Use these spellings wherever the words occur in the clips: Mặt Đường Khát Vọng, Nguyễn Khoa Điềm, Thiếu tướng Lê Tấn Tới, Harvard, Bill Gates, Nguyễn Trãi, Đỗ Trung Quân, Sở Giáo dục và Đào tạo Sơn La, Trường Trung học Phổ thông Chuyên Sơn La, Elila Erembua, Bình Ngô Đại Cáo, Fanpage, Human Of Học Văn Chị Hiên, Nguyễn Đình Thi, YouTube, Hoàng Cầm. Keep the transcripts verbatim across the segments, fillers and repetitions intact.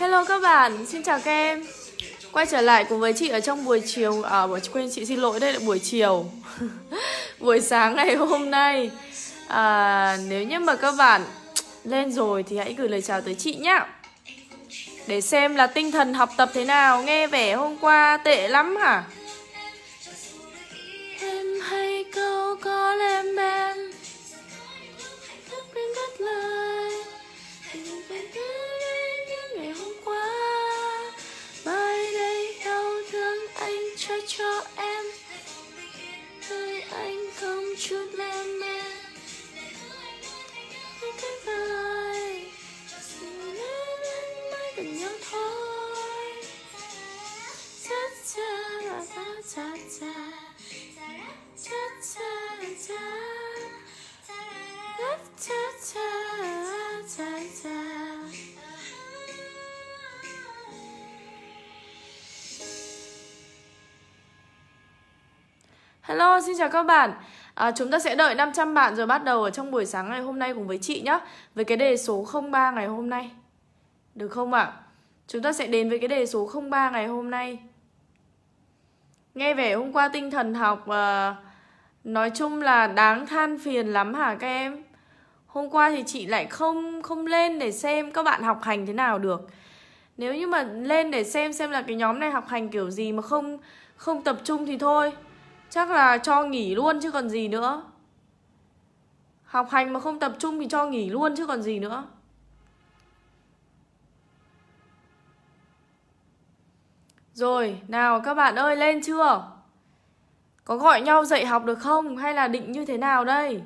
Hello các bạn, xin chào các em. Quay trở lại cùng với chị ở trong buổi chiều. À, buổi quên chị xin lỗi, đây là buổi chiều. Buổi sáng ngày hôm nay. À, nếu như mà các bạn lên rồi thì hãy gửi lời chào tới chị nhá. Để xem là tinh thần học tập thế nào. Nghe vẻ hôm qua tệ lắm hả? Em hay câu có lên em cho em nơi anh không chút lên mê anh cái vời mai gần nhau thôi chát cha là cha chát cha chát cha là cha chát chát cha chát cha. Hello, xin chào các bạn. à, Chúng ta sẽ đợi năm trăm bạn rồi bắt đầu ở trong buổi sáng ngày hôm nay cùng với chị nhé. Với cái đề số không ba ngày hôm nay, được không ạ? Chúng ta sẽ đến với cái đề số không ba ngày hôm nay. Nghe vẻ hôm qua tinh thần học à, nói chung là đáng than phiền lắm hả các em? Hôm qua thì chị lại không không lên để xem các bạn học hành thế nào được. Nếu như mà lên để xem xem là cái nhóm này học hành kiểu gì mà không, không tập trung thì thôi, chắc là cho nghỉ luôn chứ còn gì nữa. Học hành mà không tập trung thì cho nghỉ luôn chứ còn gì nữa. Rồi, nào các bạn ơi, lên chưa? Có gọi nhau dạy học được không? Hay là định như thế nào đây?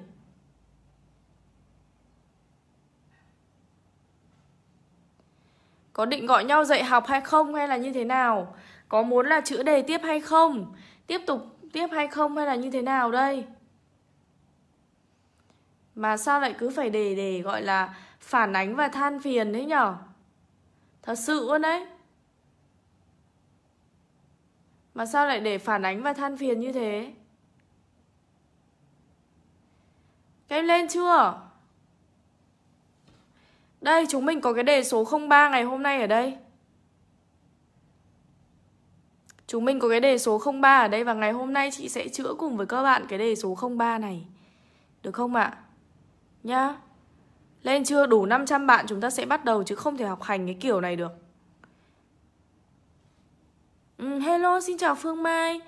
Có định gọi nhau dạy học hay không? Hay là như thế nào? Có muốn là chữa đề tiếp hay không? Tiếp tục tiếp hay không hay là như thế nào đây? Mà sao lại cứ phải để để gọi là phản ánh và than phiền thế nhở? Thật sự luôn đấy. Mà sao lại để phản ánh và than phiền như thế? Các em lên chưa? Đây, chúng mình có cái đề số không ba ngày hôm nay ở đây. Chúng mình có cái đề số không ba ở đây và ngày hôm nay chị sẽ chữa cùng với các bạn cái đề số không ba này. Được không ạ? Nhá. Lên chưa? Đủ năm trăm bạn chúng ta sẽ bắt đầu chứ không thể học hành cái kiểu này được. Ừ, hello, xin chào Phương Mai.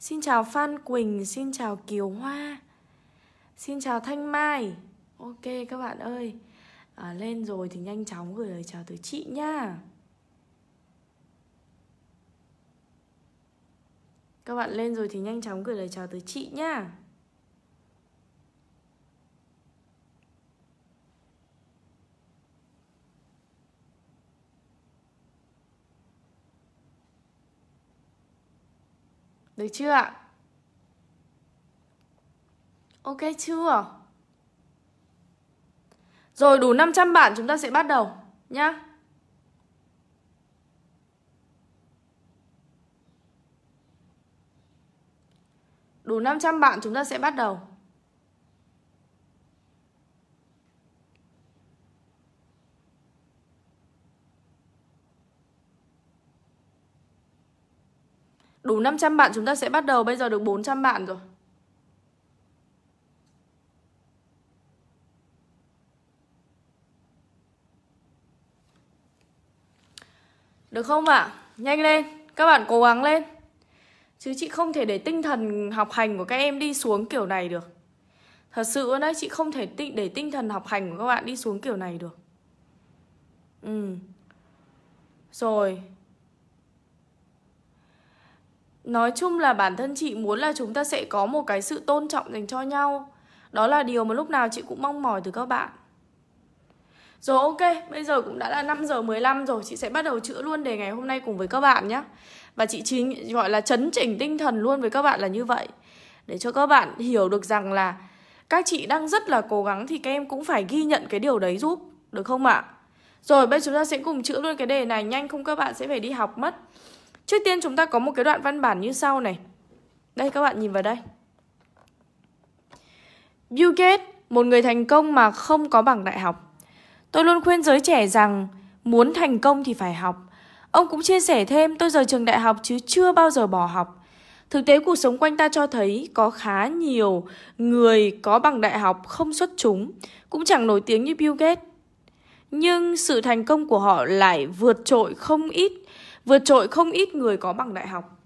Xin chào Phan Quỳnh, xin chào Kiều Hoa. Xin chào Thanh Mai. Ok các bạn ơi. À, lên rồi thì nhanh chóng gửi lời chào tới chị nhá. Các bạn lên rồi thì nhanh chóng gửi lời chào tới chị nhá. Được chưa ạ? Ok chưa? Rồi, đủ năm trăm bạn chúng ta sẽ bắt đầu nhá. Đủ năm trăm bạn chúng ta sẽ bắt đầu. Đủ năm trăm bạn chúng ta sẽ bắt đầu. Bây giờ được bốn trăm bạn rồi. Được không ạ? À? Nhanh lên, các bạn cố gắng lên. Chứ chị không thể để tinh thần học hành của các em đi xuống kiểu này được. Thật sự đấy, chị không thể để tinh thần học hành của các bạn đi xuống kiểu này được. Ừ. Rồi. Nói chung là bản thân chị muốn là chúng ta sẽ có một cái sự tôn trọng dành cho nhau. Đó là điều mà lúc nào chị cũng mong mỏi từ các bạn. Rồi, ok, bây giờ cũng đã là năm giờ mười lăm rồi. Chị sẽ bắt đầu chữa luôn đề ngày hôm nay cùng với các bạn nhé. Và chị chính gọi là chấn chỉnh tinh thần luôn với các bạn là như vậy. Để cho các bạn hiểu được rằng là các chị đang rất là cố gắng thì các em cũng phải ghi nhận cái điều đấy giúp. Được không ạ? Rồi, bây giờ chúng ta sẽ cùng chữa luôn cái đề này. Nhanh không các bạn sẽ phải đi học mất. Trước tiên chúng ta có một cái đoạn văn bản như sau này. Đây, các bạn nhìn vào đây. Bill Gates, một người thành công mà không có bằng đại học. Tôi luôn khuyên giới trẻ rằng Muốn thành công thì phải học. Ông cũng chia sẻ thêm, tôi rời trường đại học chứ chưa bao giờ bỏ học. Thực tế cuộc sống quanh ta cho thấy có khá nhiều người có bằng đại học không xuất chúng, cũng chẳng nổi tiếng như Bill Gates. Nhưng sự thành công của họ lại vượt trội không ít, vượt trội không ít người có bằng đại học.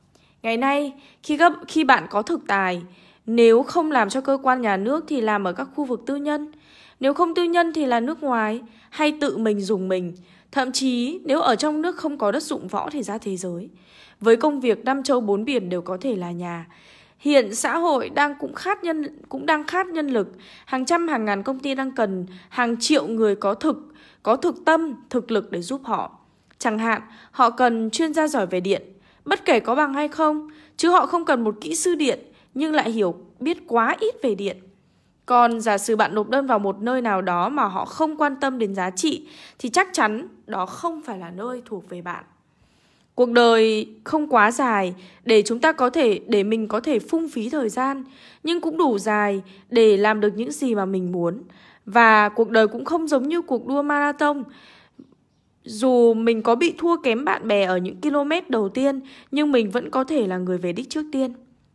Ngày nay, khi, các, khi bạn có thực tài, nếu không làm cho cơ quan nhà nước thì làm ở các khu vực tư nhân. Nếu không tư nhân thì là nước ngoài, hay tự mình dùng mình. Thậm chí nếu ở trong nước không có đất dụng võ thì ra thế giới. Với công việc năm châu bốn biển đều có thể là nhà. Hiện xã hội đang cũng khát nhân cũng đang khát nhân lực. Hàng trăm hàng ngàn công ty đang cần hàng triệu người có thực, có thực tâm, thực lực để giúp họ. Chẳng hạn họ cần chuyên gia giỏi về điện, bất kể có bằng hay không. Chứ họ không cần một kỹ sư điện nhưng lại hiểu biết quá ít về điện. Còn giả sử bạn nộp đơn vào một nơi nào đó mà họ không quan tâm đến giá trị thì chắc chắn đó không phải là nơi thuộc về bạn. Cuộc đời không quá dài để chúng ta có thể để mình có thể phung phí thời gian, nhưng cũng đủ dài để làm được những gì mà mình muốn. Và cuộc đời cũng không giống như cuộc đua marathon. Dù mình có bị thua kém bạn bè ở những km đầu tiên, nhưng mình vẫn có thể là người về đích trước tiên.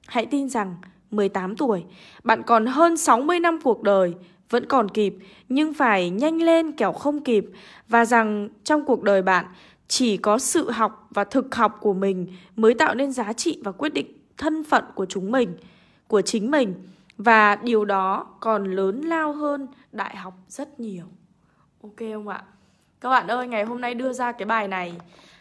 Hãy tin rằng mười tám tuổi, bạn còn hơn sáu mươi năm cuộc đời, vẫn còn kịp, nhưng phải nhanh lên kẻo không kịp. Và rằng trong cuộc đời bạn, chỉ có sự học và thực học của mình mới tạo nên giá trị và quyết định thân phận của chúng mình, của chính mình. Và điều đó còn lớn lao hơn đại học rất nhiều. Ok không ạ? Các bạn ơi, ngày hôm nay đưa ra cái bài này,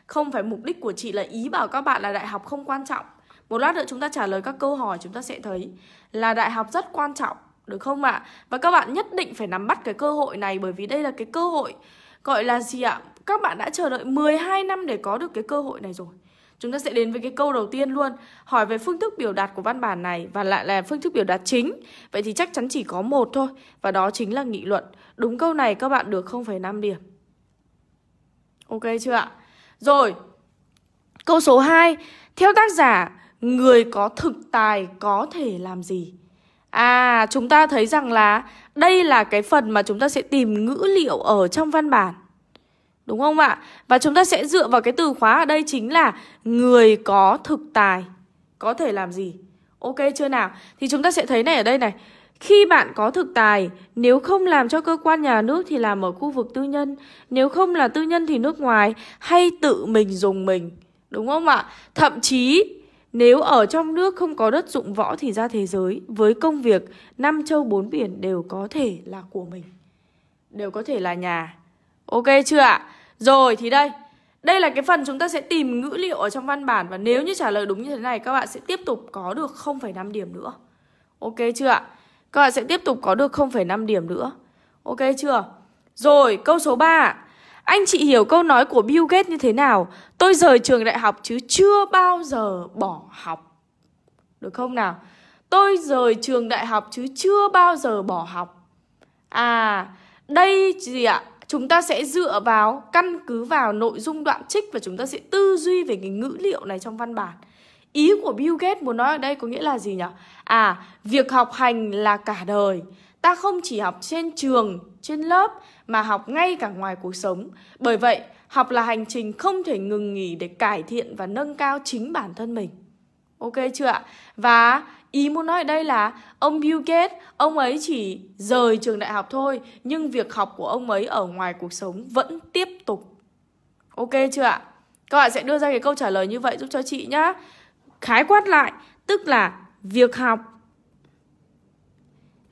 không phải mục đích của chị là ý bảo các bạn là đại học không quan trọng. Một lát nữa chúng ta trả lời các câu hỏi, chúng ta sẽ thấy là đại học rất quan trọng, được không ạ? Và các bạn nhất định phải nắm bắt cái cơ hội này, bởi vì đây là cái cơ hội gọi là gì ạ? Các bạn đã chờ đợi mười hai năm để có được cái cơ hội này rồi. Chúng ta sẽ đến với cái câu đầu tiên luôn, hỏi về phương thức biểu đạt của văn bản này, và lại là phương thức biểu đạt chính. Vậy thì chắc chắn chỉ có một thôi, và đó chính là nghị luận. Đúng câu này các bạn được không phẩy năm điểm. Ok chưa ạ? Rồi, câu số hai. Theo tác giả, người có thực tài có thể làm gì? À, chúng ta thấy rằng là đây là cái phần mà chúng ta sẽ tìm ngữ liệu ở trong văn bản, đúng không ạ? Và chúng ta sẽ dựa vào cái từ khóa ở đây chính là người có thực tài có thể làm gì? Ok chưa nào? Thì chúng ta sẽ thấy này, ở đây này, khi bạn có thực tài, nếu không làm cho cơ quan nhà nước thì làm ở khu vực tư nhân, nếu không là tư nhân thì nước ngoài, hay tự mình dùng mình, đúng không ạ? Thậm chí nếu ở trong nước không có đất dụng võ thì ra thế giới, với công việc năm châu bốn biển đều có thể là của mình, đều có thể là nhà. Ok chưa ạ? Rồi thì đây, đây là cái phần chúng ta sẽ tìm ngữ liệu ở trong văn bản. Và nếu như trả lời đúng như thế này, các bạn sẽ tiếp tục có được không phẩy năm điểm nữa. Ok chưa ạ? Các bạn sẽ tiếp tục có được không phẩy năm điểm nữa. Ok chưa? Rồi, câu số ba. Anh chị hiểu câu nói của Bill Gates như thế nào? Tôi rời trường đại học chứ chưa bao giờ bỏ học. Được không nào? Tôi rời trường đại học chứ chưa bao giờ bỏ học. À, đây gì ạ? Chúng ta sẽ dựa vào, căn cứ vào nội dung đoạn trích, và chúng ta sẽ tư duy về cái ngữ liệu này trong văn bản. Ý của Bill Gates muốn nói ở đây có nghĩa là gì nhỉ? À, việc học hành là cả đời. Ta không chỉ học trên trường, trên lớp, mà học ngay cả ngoài cuộc sống. Bởi vậy, học là hành trình không thể ngừng nghỉ để cải thiện và nâng cao chính bản thân mình. Ok chưa ạ? Và ý muốn nói ở đây là ông Bill Gates, ông ấy chỉ rời trường đại học thôi, nhưng việc học của ông ấy ở ngoài cuộc sống vẫn tiếp tục. Ok chưa ạ? Các bạn sẽ đưa ra cái câu trả lời như vậy giúp cho chị nhá. Khái quát lại, tức là việc học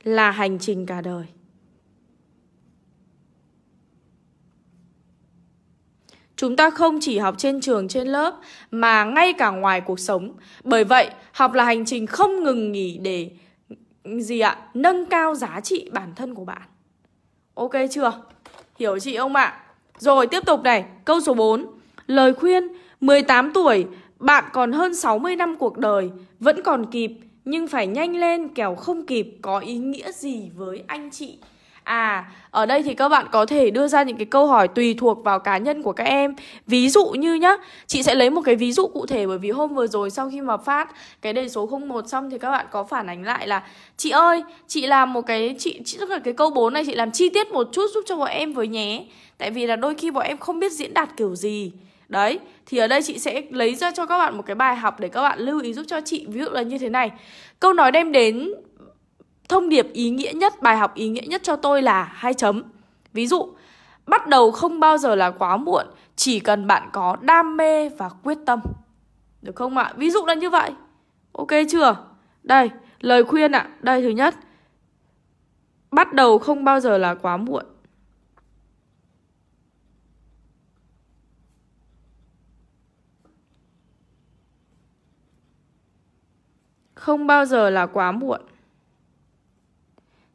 là hành trình cả đời. Chúng ta không chỉ học trên trường, trên lớp, mà ngay cả ngoài cuộc sống. Bởi vậy, học là hành trình không ngừng nghỉ để gì ạ? Nâng cao giá trị bản thân của bạn. Ok chưa? Hiểu chị không ạ? Rồi, tiếp tục này. Câu số bốn. Lời khuyên, mười tám tuổi, bạn còn hơn sáu mươi năm cuộc đời, vẫn còn kịp, nhưng phải nhanh lên kẻo không kịp, có ý nghĩa gì với anh chị? À, ở đây thì các bạn có thể đưa ra những cái câu hỏi tùy thuộc vào cá nhân của các em. Ví dụ như nhá, chị sẽ lấy một cái ví dụ cụ thể, bởi vì hôm vừa rồi sau khi mà phát cái đề số không một xong thì các bạn có phản ánh lại là chị ơi, chị làm một cái, chị, chị tức là cái câu bốn này chị làm chi tiết một chút giúp cho bọn em với nhé. Tại vì là đôi khi bọn em không biết diễn đạt kiểu gì. Đấy, thì ở đây chị sẽ lấy ra cho các bạn một cái bài học để các bạn lưu ý giúp cho chị. Ví dụ là như thế này: câu nói đem đến thông điệp ý nghĩa nhất, bài học ý nghĩa nhất cho tôi là hai chấm. Ví dụ, bắt đầu không bao giờ là quá muộn, chỉ cần bạn có đam mê và quyết tâm. Được không ạ? À? Ví dụ là như vậy. Ok chưa? Đây, lời khuyên ạ. À. Đây, thứ nhất, bắt đầu không bao giờ là quá muộn. Không bao giờ là quá muộn.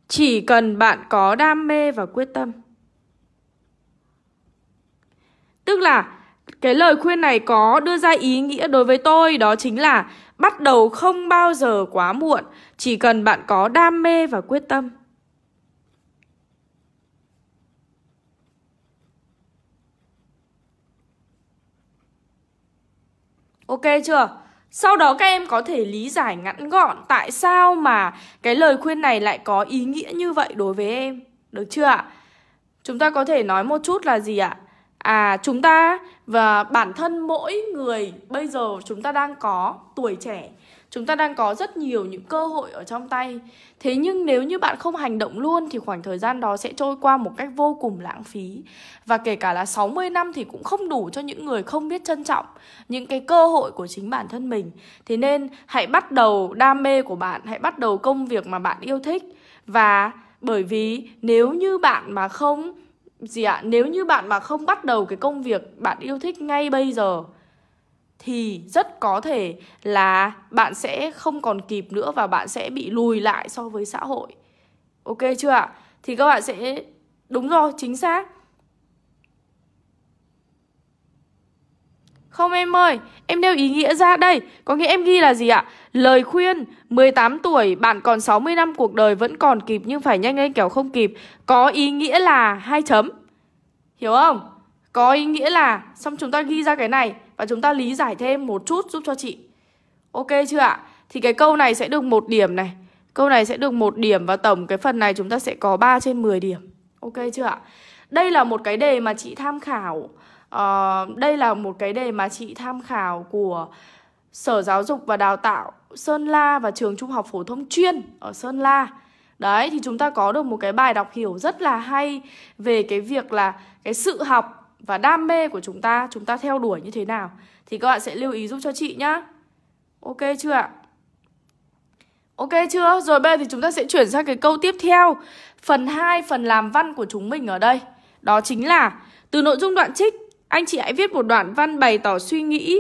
Chỉ cần bạn có đam mê và quyết tâm. Tức là cái lời khuyên này có đưa ra ý nghĩa đối với tôi, đó chính là bắt đầu không bao giờ quá muộn, chỉ cần bạn có đam mê và quyết tâm. Ok chưa? Sau đó các em có thể lý giải ngắn gọn tại sao mà cái lời khuyên này lại có ý nghĩa như vậy đối với em. Được chưa ạ? Chúng ta có thể nói một chút là gì ạ? À, chúng ta và bản thân mỗi người bây giờ chúng ta đang có tuổi trẻ. Chúng ta đang có rất nhiều những cơ hội ở trong tay. Thế nhưng nếu như bạn không hành động luôn thì khoảng thời gian đó sẽ trôi qua một cách vô cùng lãng phí. Và kể cả là sáu mươi năm thì cũng không đủ cho những người không biết trân trọng những cái cơ hội của chính bản thân mình. Thế nên hãy bắt đầu đam mê của bạn, hãy bắt đầu công việc mà bạn yêu thích. Và bởi vì nếu như bạn mà không gì ạ? Nếu như bạn mà không bắt đầu cái công việc bạn yêu thích ngay bây giờ thì rất có thể là bạn sẽ không còn kịp nữa và bạn sẽ bị lùi lại so với xã hội. Ok chưa ạ? Thì các bạn sẽ... Đúng rồi, chính xác. Không em ơi, em nêu ý nghĩa ra đây. Có nghĩa em ghi là gì ạ? Lời khuyên, mười tám tuổi, bạn còn sáu mươi năm cuộc đời vẫn còn kịp nhưng phải nhanh lên kẻo không kịp. Có ý nghĩa là hai chấm. Hiểu không? Có ý nghĩa là... Xong chúng ta ghi ra cái này và chúng ta lý giải thêm một chút giúp cho chị. Ok chưa ạ? Thì cái câu này sẽ được một điểm này. Câu này sẽ được một điểm và tổng cái phần này chúng ta sẽ có ba trên mười điểm. Ok chưa ạ? Đây là một cái đề mà chị tham khảo. Uh, đây là một cái đề mà chị tham khảo của Sở Giáo dục và Đào tạo Sơn La và Trường Trung học Phổ thông Chuyên ở Sơn La. Đấy, thì chúng ta có được một cái bài đọc hiểu rất là hay về cái việc là cái sự học và đam mê của chúng ta, chúng ta theo đuổi như thế nào. Thì các bạn sẽ lưu ý giúp cho chị nhá. Ok chưa ạ? Ok chưa? Rồi bây giờ thì chúng ta sẽ chuyển sang cái câu tiếp theo. Phần hai, phần làm văn của chúng mình ở đây. Đó chính là từ nội dung đoạn trích, anh chị hãy viết một đoạn văn bày tỏ suy nghĩ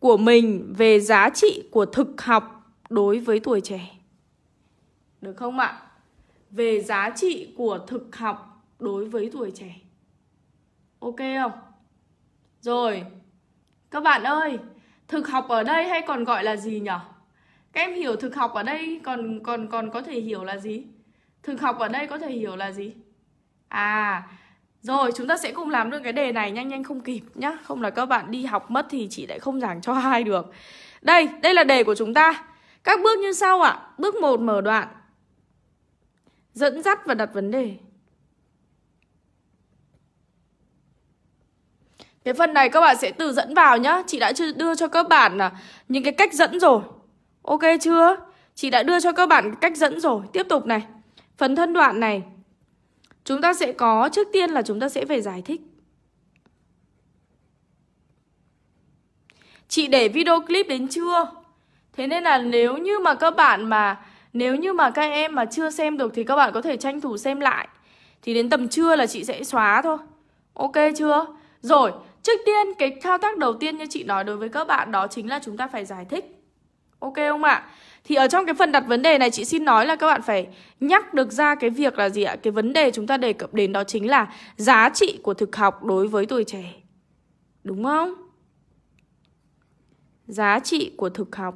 của mình về giá trị của thực học đối với tuổi trẻ. Được không ạ? Về giá trị của thực học đối với tuổi trẻ. Ok không? Rồi, các bạn ơi, thực học ở đây hay còn gọi là gì nhỉ? Các em hiểu thực học ở đây còn còn còn có thể hiểu là gì? Thực học ở đây có thể hiểu là gì? À, rồi chúng ta sẽ cùng làm được cái đề này nhanh nhanh không kịp nhá. Không là các bạn đi học mất thì chị lại không giảng cho ai được. Đây, đây là đề của chúng ta. Các bước như sau ạ. À. Bước một, mở đoạn, dẫn dắt và đặt vấn đề. Cái phần này các bạn sẽ tự dẫn vào nhá. Chị đã đưa cho các bạn là những cái cách dẫn rồi. Ok chưa? Chị đã đưa cho các bạn cách dẫn rồi. Tiếp tục này. Phần thân đoạn này. Chúng ta sẽ có, trước tiên là chúng ta sẽ về giải thích. Chị để video clip đến chưa? Thế nên là nếu như mà các bạn mà, nếu như mà các em mà chưa xem được thì các bạn có thể tranh thủ xem lại. Thì đến tầm trưa là chị sẽ xóa thôi. Ok chưa? Rồi, trước tiên cái thao tác đầu tiên như chị nói đối với các bạn đó chính là chúng ta phải giải thích. Ok không ạ? Thì ở trong cái phần đặt vấn đề này chị xin nói là các bạn phải nhắc được ra cái việc là gì ạ? Cái vấn đề chúng ta đề cập đến đó chính là giá trị của thực học đối với tuổi trẻ. Đúng không? Giá trị của thực học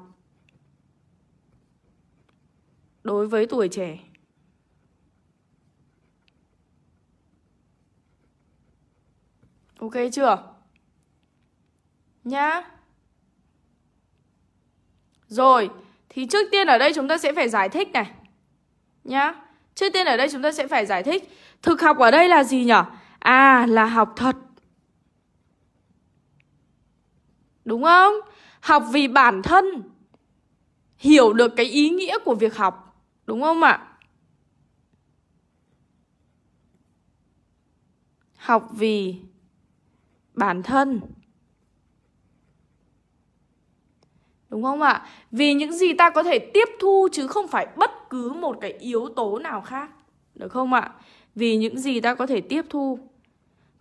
đối với tuổi trẻ. Ok chưa? Nhá. Rồi, thì trước tiên ở đây chúng ta sẽ phải giải thích này. Nhá. Trước tiên ở đây chúng ta sẽ phải giải thích. Thực học ở đây là gì nhỉ? À, là học thuật. Đúng không? Học vì bản thân. Hiểu được cái ý nghĩa của việc học. Đúng không ạ? Học vì bản thân. Đúng không ạ? Vì những gì ta có thể tiếp thu chứ không phải bất cứ một cái yếu tố nào khác. Được không ạ? Vì những gì ta có thể tiếp thu.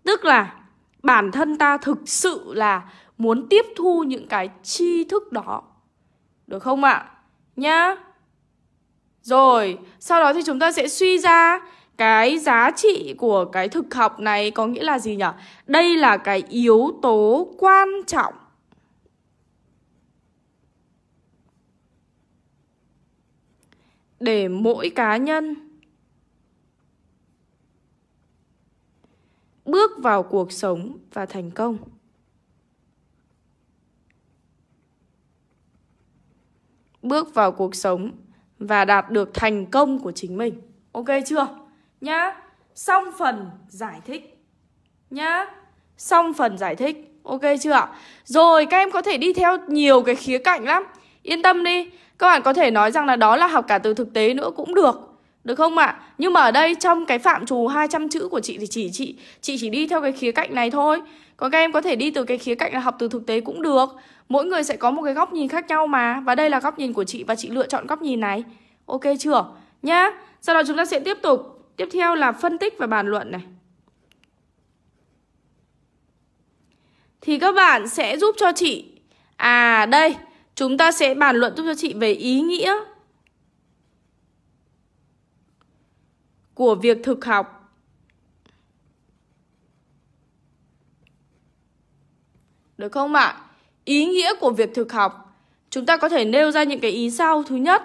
Tức là bản thân ta thực sự là muốn tiếp thu những cái tri thức đó. Được không ạ? Nhá. Rồi, sau đó thì chúng ta sẽ suy ra cái giá trị của cái thực học này có nghĩa là gì nhỉ? Đây là cái yếu tố quan trọng. Để mỗi cá nhân bước vào cuộc sống và thành công. Bước vào cuộc sống và đạt được thành công của chính mình. Ok chưa? Nhá. Xong phần giải thích. Nhá. Xong phần giải thích. Ok chưa ạ? Rồi các em có thể đi theo nhiều cái khía cạnh lắm. Yên tâm đi. Các bạn có thể nói rằng là đó là học cả từ thực tế nữa cũng được. Được không ạ? À? Nhưng mà ở đây trong cái phạm trù hai trăm chữ của chị thì chỉ chị chị chỉ đi theo cái khía cạnh này thôi. Còn các em có thể đi từ cái khía cạnh là học từ thực tế cũng được. Mỗi người sẽ có một cái góc nhìn khác nhau mà. Và đây là góc nhìn của chị và chị lựa chọn góc nhìn này. Ok chưa? Nhá. Sau đó chúng ta sẽ tiếp tục. Tiếp theo là phân tích và bàn luận này. Thì các bạn sẽ giúp cho chị. À đây. Chúng ta sẽ bàn luận giúp cho chị về ý nghĩa của việc thực học. Được không ạ? Ý nghĩa của việc thực học. Chúng ta có thể nêu ra những cái ý sau. Thứ nhất,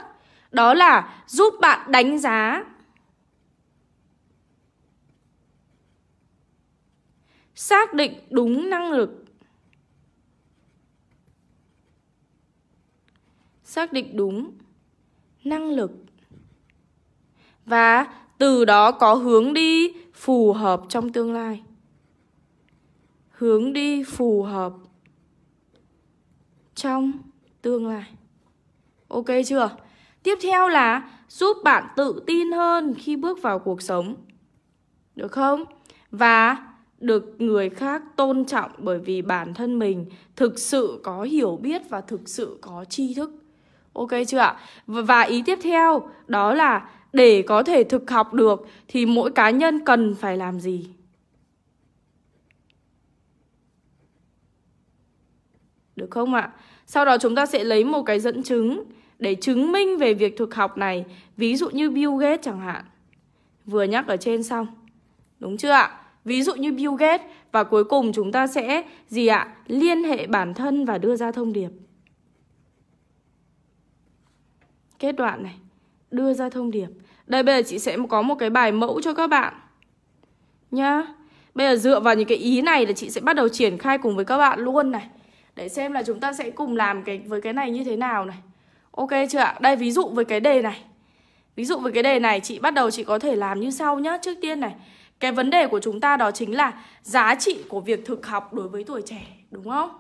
đó là giúp bạn đánh giá xác định đúng năng lực. Xác định đúng năng lực. Và từ đó có hướng đi phù hợp trong tương lai. Hướng đi phù hợp trong tương lai. Ok chưa? Tiếp theo là giúp bạn tự tin hơn khi bước vào cuộc sống. Được không? Và được người khác tôn trọng bởi vì bản thân mình thực sự có hiểu biết và thực sự có tri thức. Ok chưa ạ? Và ý tiếp theo đó là để có thể thực học được thì mỗi cá nhân cần phải làm gì? Được không ạ? Sau đó chúng ta sẽ lấy một cái dẫn chứng để chứng minh về việc thực học này. Ví dụ như Bill Gates chẳng hạn. Vừa nhắc ở trên xong. Đúng chưa ạ? Ví dụ như Bill Gates. Và cuối cùng chúng ta sẽ gì ạ? Liên hệ bản thân và đưa ra thông điệp. Kết đoạn này. Đưa ra thông điệp. Đây bây giờ chị sẽ có một cái bài mẫu cho các bạn. Nhá. Bây giờ dựa vào những cái ý này là chị sẽ bắt đầu triển khai cùng với các bạn luôn này. Để xem là chúng ta sẽ cùng làm cái với cái này như thế nào này. Ok chưa ạ? Đây ví dụ với cái đề này. Ví dụ với cái đề này chị bắt đầu chị có thể làm như sau nhá. Trước tiên này. Cái vấn đề của chúng ta đó chính là giá trị của việc thực học đối với tuổi trẻ. Đúng không?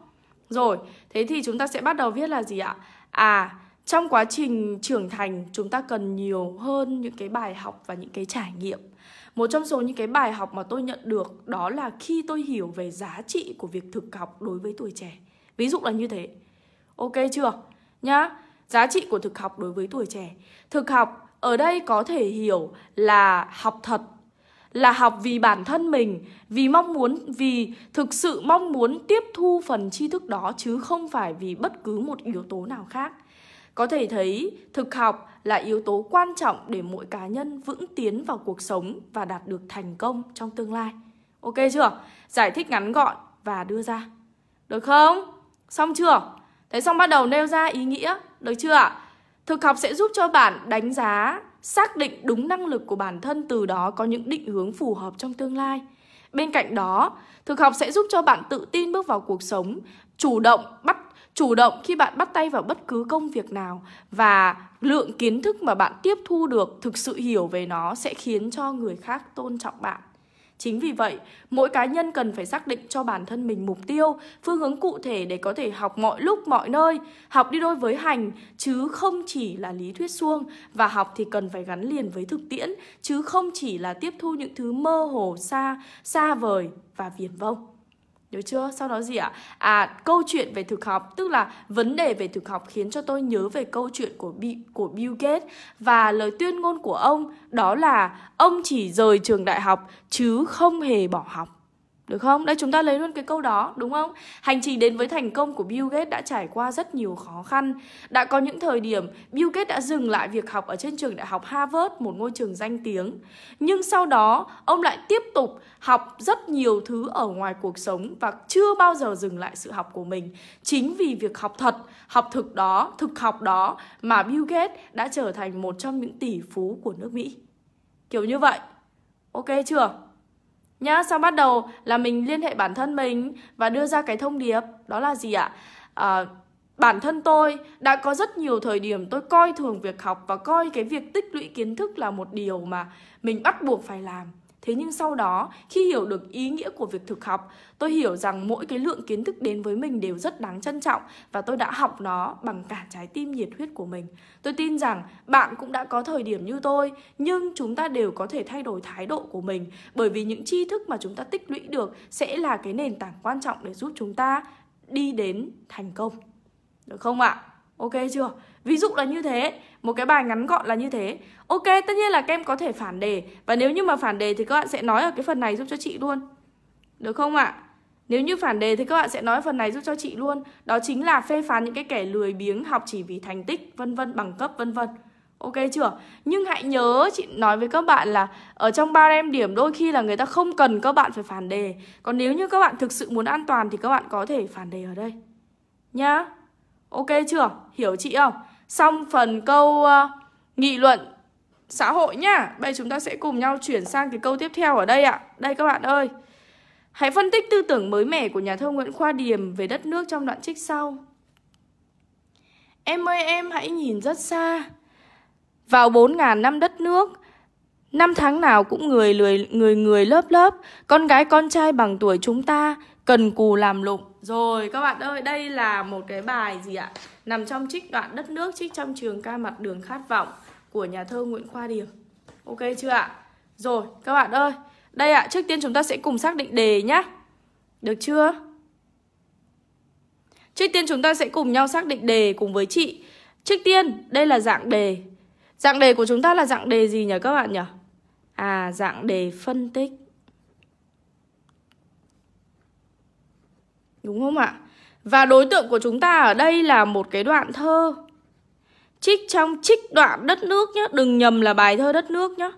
Rồi. Thế thì chúng ta sẽ bắt đầu viết là gì ạ? À... Trong quá trình trưởng thành, chúng ta cần nhiều hơn những cái bài học và những cái trải nghiệm. Một trong số những cái bài học mà tôi nhận được đó là khi tôi hiểu về giá trị của việc thực học đối với tuổi trẻ. Ví dụ là như thế. Ok chưa? Nhá. Giá trị của thực học đối với tuổi trẻ. Thực học ở đây có thể hiểu là học thật. Là học vì bản thân mình, vì mong muốn, vì thực sự mong muốn tiếp thu phần tri thức đó chứ không phải vì bất cứ một yếu tố nào khác. Có thể thấy thực học là yếu tố quan trọng để mỗi cá nhân vững tiến vào cuộc sống và đạt được thành công trong tương lai. Ok chưa? Giải thích ngắn gọn và đưa ra. Được không? Xong chưa? Thế xong bắt đầu nêu ra ý nghĩa. Được chưa ạ? Thực học sẽ giúp cho bạn đánh giá, xác định đúng năng lực của bản thân, từ đó có những định hướng phù hợp trong tương lai. Bên cạnh đó, thực học sẽ giúp cho bạn tự tin bước vào cuộc sống, chủ động bắt chủ động khi bạn bắt tay vào bất cứ công việc nào, và lượng kiến thức mà bạn tiếp thu được, thực sự hiểu về nó sẽ khiến cho người khác tôn trọng bạn. Chính vì vậy, mỗi cá nhân cần phải xác định cho bản thân mình mục tiêu, phương hướng cụ thể để có thể học mọi lúc, mọi nơi. Học đi đôi với hành, chứ không chỉ là lý thuyết suông. Và học thì cần phải gắn liền với thực tiễn, chứ không chỉ là tiếp thu những thứ mơ hồ, xa, xa vời và viển vông. Nhớ chưa? Sau đó gì ạ? À, câu chuyện về thực học, tức là vấn đề về thực học khiến cho tôi nhớ về câu chuyện của, Bi, của Bill Gates và lời tuyên ngôn của ông, đó là ông chỉ rời trường đại học chứ không hề bỏ học. Được không? Đây, chúng ta lấy luôn cái câu đó, đúng không? Hành trình đến với thành công của Bill Gates đã trải qua rất nhiều khó khăn. Đã có những thời điểm Bill Gates đã dừng lại việc học ở trên trường đại học Harvard, một ngôi trường danh tiếng. Nhưng sau đó, ông lại tiếp tục học rất nhiều thứ ở ngoài cuộc sống và chưa bao giờ dừng lại sự học của mình. Chính vì việc học thật, học thực đó, thực học đó mà Bill Gates đã trở thành một trong những tỷ phú của nước Mỹ. Kiểu như vậy. Ok chưa? Nhá, sau bắt đầu là mình liên hệ bản thân mình và đưa ra cái thông điệp, đó là gì ạ? À, bản thân tôi đã có rất nhiều thời điểm tôi coi thường việc học và coi cái việc tích lũy kiến thức là một điều mà mình bắt buộc phải làm. Thế nhưng sau đó, khi hiểu được ý nghĩa của việc thực học, tôi hiểu rằng mỗi cái lượng kiến thức đến với mình đều rất đáng trân trọng và tôi đã học nó bằng cả trái tim nhiệt huyết của mình. Tôi tin rằng bạn cũng đã có thời điểm như tôi, nhưng chúng ta đều có thể thay đổi thái độ của mình, bởi vì những tri thức mà chúng ta tích lũy được sẽ là cái nền tảng quan trọng để giúp chúng ta đi đến thành công. Được không ạ? Ok chưa? Ví dụ là như thế, một cái bài ngắn gọn là như thế. Ok, tất nhiên là các em có thể phản đề, và nếu như mà phản đề thì các bạn sẽ nói ở cái phần này giúp cho chị luôn. Được không ạ? Nếu như phản đề thì các bạn sẽ nói phần này giúp cho chị luôn. Đó chính là phê phán những cái kẻ lười biếng, học chỉ vì thành tích, vân vân, bằng cấp, vân vân. Ok chưa? Nhưng hãy nhớ, chị nói với các bạn là ở trong ba em điểm đôi khi là người ta không cần các bạn phải phản đề. Còn nếu như các bạn thực sự muốn an toàn thì các bạn có thể phản đề ở đây. Nhá. Ok chưa? Hiểu chị không? Xong phần câu uh, nghị luận xã hội nhá. Bây giờ chúng ta sẽ cùng nhau chuyển sang cái câu tiếp theo ở đây ạ. Đây các bạn ơi. Hãy phân tích tư tưởng mới mẻ của nhà thơ Nguyễn Khoa Điềm về đất nước trong đoạn trích sau. Em ơi em hãy nhìn rất xa. Vào bốn nghìn năm đất nước, năm tháng nào cũng người lười, người người lớp lớp, con gái con trai bằng tuổi chúng ta, cần cù làm lụng. Rồi các bạn ơi, đây là một cái bài gì ạ? Nằm trong trích đoạn đất nước, trích trong trường ca Mặt Đường Khát Vọng của nhà thơ Nguyễn Khoa Điềm. Ok chưa ạ? Rồi các bạn ơi, đây ạ, trước tiên chúng ta sẽ cùng xác định đề nhá. Được chưa? Trước tiên chúng ta sẽ cùng nhau xác định đề cùng với chị. Trước tiên, đây là dạng đề. Dạng đề của chúng ta là dạng đề gì nhỉ các bạn nhỉ? À, dạng đề phân tích. Đúng không ạ? Và đối tượng của chúng ta ở đây là một cái đoạn thơ. Trích trong trích đoạn đất nước nhé. Đừng nhầm là bài thơ đất nước nhé.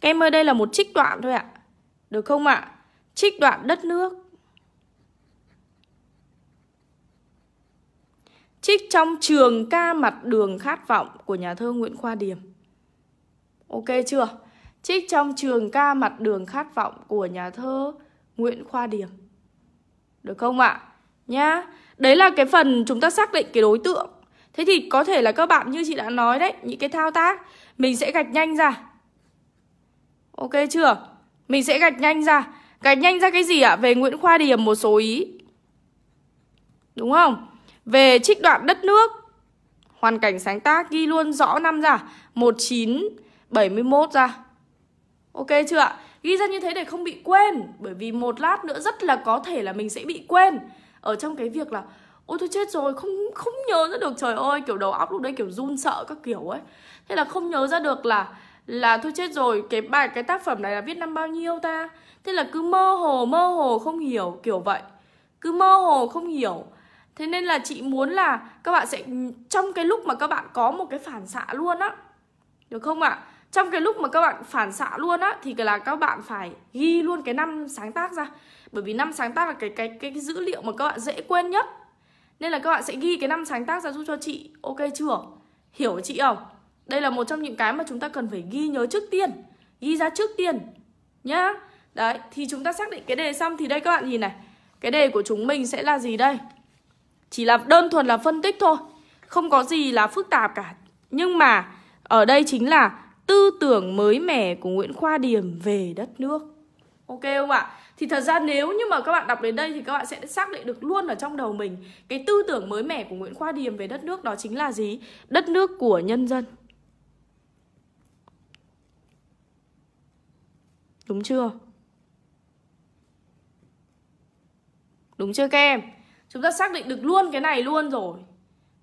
Các em ơi, đây là một trích đoạn thôi ạ. Được không ạ? Trích đoạn đất nước. Trích trong trường ca Mặt Đường Khát Vọng của nhà thơ Nguyễn Khoa Điềm. Ok chưa? Trích trong trường ca Mặt Đường Khát Vọng của nhà thơ Nguyễn Khoa Điềm. Được không ạ? Nhá. Đấy là cái phần chúng ta xác định cái đối tượng. Thế thì có thể là các bạn như chị đã nói đấy, những cái thao tác mình sẽ gạch nhanh ra. Ok chưa? Mình sẽ gạch nhanh ra. Gạch nhanh ra cái gì ạ? Về Nguyễn Khoa Điềm một số ý. Đúng không? Về trích đoạn đất nước, hoàn cảnh sáng tác ghi luôn rõ năm ra, một nghìn chín trăm bảy mươi mốt ra. Ok chưa ạ? Ghi ra như thế để không bị quên. Bởi vì một lát nữa rất là có thể là mình sẽ bị quên ở trong cái việc là ôi tôi chết rồi, không không nhớ ra được. Trời ơi, kiểu đầu óc lúc đấy kiểu run sợ các kiểu ấy. Thế là không nhớ ra được là Là tôi chết rồi, cái bài cái tác phẩm này là viết năm bao nhiêu ta. Thế là cứ mơ hồ mơ hồ không hiểu, kiểu vậy. Cứ mơ hồ không hiểu. Thế nên là chị muốn là các bạn sẽ trong cái lúc mà các bạn có một cái phản xạ luôn á. Được không ạ? À? Trong cái lúc mà các bạn phản xạ luôn á thì là các bạn phải ghi luôn cái năm sáng tác ra. Bởi vì năm sáng tác là cái, cái cái cái dữ liệu mà các bạn dễ quên nhất. Nên là các bạn sẽ ghi cái năm sáng tác ra giúp cho chị. Ok chưa? Hiểu chị không? Đây là một trong những cái mà chúng ta cần phải ghi nhớ trước tiên. Ghi ra trước tiên. Nhá. Đấy, thì chúng ta xác định cái đề xong thì đây các bạn nhìn này. Cái đề của chúng mình sẽ là gì đây? Chỉ là đơn thuần là phân tích thôi, không có gì là phức tạp cả. Nhưng mà ở đây chính là tư tưởng mới mẻ của Nguyễn Khoa Điềm về đất nước. Ok không ạ? Thì thật ra nếu như mà các bạn đọc đến đây thì các bạn sẽ xác định được luôn ở trong đầu mình cái tư tưởng mới mẻ của Nguyễn Khoa Điềm về đất nước đó chính là gì? Đất nước của nhân dân. Đúng chưa? Đúng chưa các em? Chúng ta xác định được luôn cái này luôn rồi.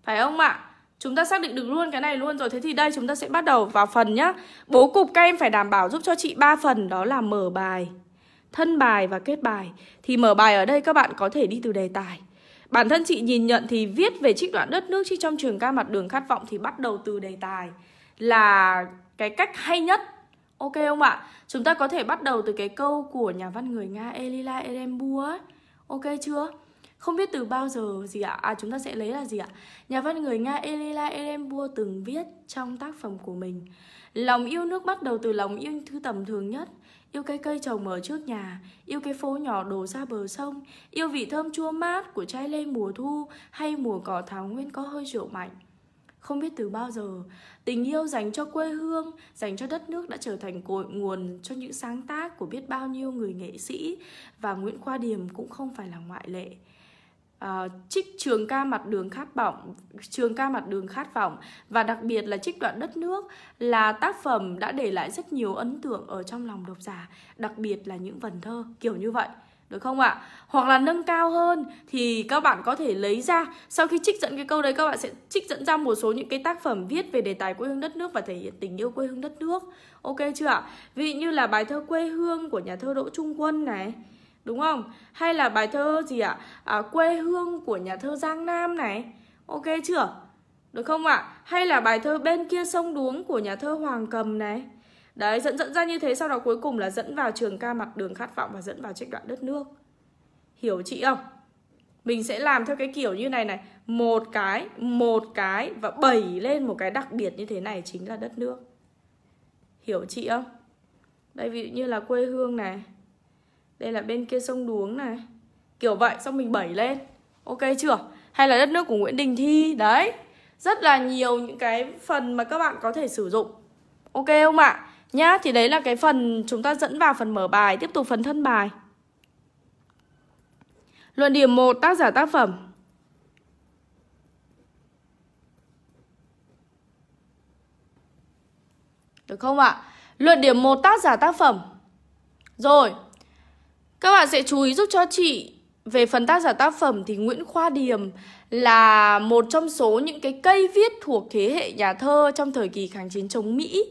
Phải không ạ? Chúng ta xác định được luôn cái này luôn rồi. Thế thì đây chúng ta sẽ bắt đầu vào phần nhá. Bố cục các em phải đảm bảo giúp cho chị ba phần, đó là mở bài, thân bài và kết bài. Thì mở bài ở đây các bạn có thể đi từ đề tài. Bản thân chị nhìn nhận thì viết về trích đoạn đất nước chứ trong trường ca Mặt Đường Khát Vọng thì bắt đầu từ đề tài là cái cách hay nhất. Ok không ạ? Chúng ta có thể bắt đầu từ cái câu của nhà văn người Nga Elila Erembua ấy. Ok chưa? Không biết từ bao giờ gì ạ? À chúng ta sẽ lấy là gì ạ? Nhà văn người Nga Elila Erembua từng viết trong tác phẩm của mình: lòng yêu nước bắt đầu từ lòng yêu thứ tầm thường nhất. Yêu cái cây trồng ở trước nhà, yêu cái phố nhỏ đổ ra bờ sông, yêu vị thơm chua mát của trái lê mùa thu hay mùa cỏ thảo nguyên có hơi rượu mạnh. Không biết từ bao giờ, tình yêu dành cho quê hương, dành cho đất nước đã trở thành cội nguồn cho những sáng tác của biết bao nhiêu người nghệ sĩ. Và Nguyễn Khoa Điềm cũng không phải là ngoại lệ. À, trích trường ca Mặt Đường Khát Vọng, trường ca Mặt Đường Khát Vọng và đặc biệt là trích đoạn đất nước là tác phẩm đã để lại rất nhiều ấn tượng ở trong lòng độc giả, đặc biệt là những vần thơ kiểu như vậy. Được không ạ? Hoặc là nâng cao hơn thì các bạn có thể lấy ra, sau khi trích dẫn cái câu đấy các bạn sẽ trích dẫn ra một số những cái tác phẩm viết về đề tài quê hương đất nước và thể hiện tình yêu quê hương đất nước. Ok chưa ạ? Ví dụ như là bài thơ Quê Hương của nhà thơ Đỗ Trung Quân này, đúng không? Hay là bài thơ gì ạ? À, Quê Hương của nhà thơ Giang Nam này. Ok chưa? Được không ạ? Hay là bài thơ Bên Kia Sông Đuống của nhà thơ Hoàng Cầm này. Đấy, dẫn dẫn ra như thế, sau đó cuối cùng là dẫn vào trường ca Mặt Đường Khát Vọng và dẫn vào trích đoạn đất nước. Hiểu chị không? Mình sẽ làm theo cái kiểu như này này. Một cái, một cái và bẩy lên một cái đặc biệt như thế này chính là đất nước. Hiểu chị không? Đây ví dụ như là Quê Hương này. Đây là Bên Kia Sông Đuống này. Kiểu vậy, xong mình bẩy lên. Ok chưa? Hay là đất nước của Nguyễn Đình Thi. Đấy, rất là nhiều những cái phần mà các bạn có thể sử dụng. Ok không ạ? Nhá, thì đấy là cái phần chúng ta dẫn vào phần mở bài. Tiếp tục phần thân bài. Luận điểm một, tác giả tác phẩm. Được không ạ? Luận điểm một, tác giả tác phẩm. Rồi, các bạn sẽ chú ý giúp cho chị về phần tác giả tác phẩm thì Nguyễn Khoa Điềm là một trong số những cái cây viết thuộc thế hệ nhà thơ trong thời kỳ kháng chiến chống Mỹ.